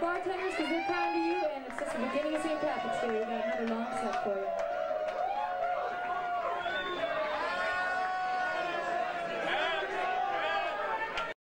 Bartenders, because they're proud of you, and it's just the beginning of St. Patrick's Day. We've got another long set for you.